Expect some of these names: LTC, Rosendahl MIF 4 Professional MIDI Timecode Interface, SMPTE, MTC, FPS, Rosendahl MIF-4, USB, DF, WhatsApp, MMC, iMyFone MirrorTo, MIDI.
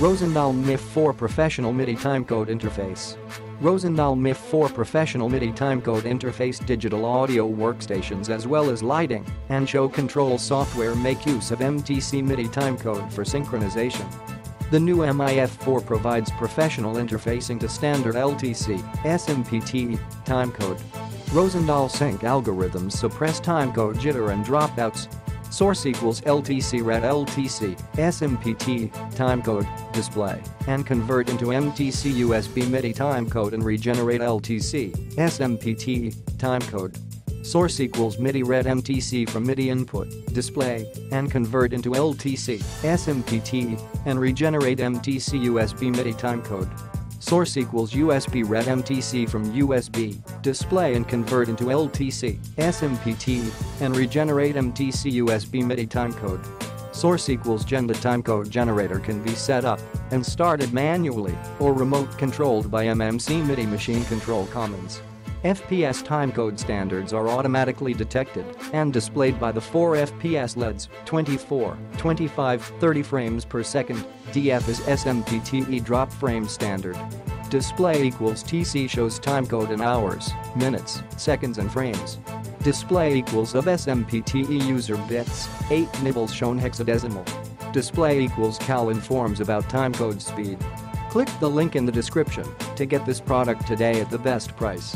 Rosendahl MIF-4 Professional MIDI Timecode Interface. Rosendahl MIF-4 Professional MIDI Timecode Interface digital audio workstations as well as lighting and show control software make use of MTC MIDI timecode for synchronization. The new MIF-4 provides professional interfacing to standard LTC, SMPTE, timecode. Rosendahl sync algorithms suppress timecode jitter and dropouts. Source equals LTC red LTC, SMPTE, timecode, display, and convert into MTC USB MIDI timecode and regenerate LTC, SMPTE, timecode. Source equals MIDI red MTC from MIDI input, display, and convert into LTC, SMPTE, and regenerate MTC USB MIDI timecode. Source equals USB red MTC from USB, display and convert into LTC, SMPTE, and regenerate MTC USB MIDI timecode. Source equals gen. The timecode generator can be set up and started manually or remote controlled by MMC MIDI machine control commons. FPS timecode standards are automatically detected and displayed by the 4 FPS LEDs, 24, 25, 30 frames per second. DF is SMPTE drop frame standard. Display equals TC shows timecode in hours, minutes, seconds and frames. Display equals of SMPTE user bits, 8 nibbles shown hexadecimal. Display equals Cal informs about timecode speed. Click the link in the description to get this product today at the best price.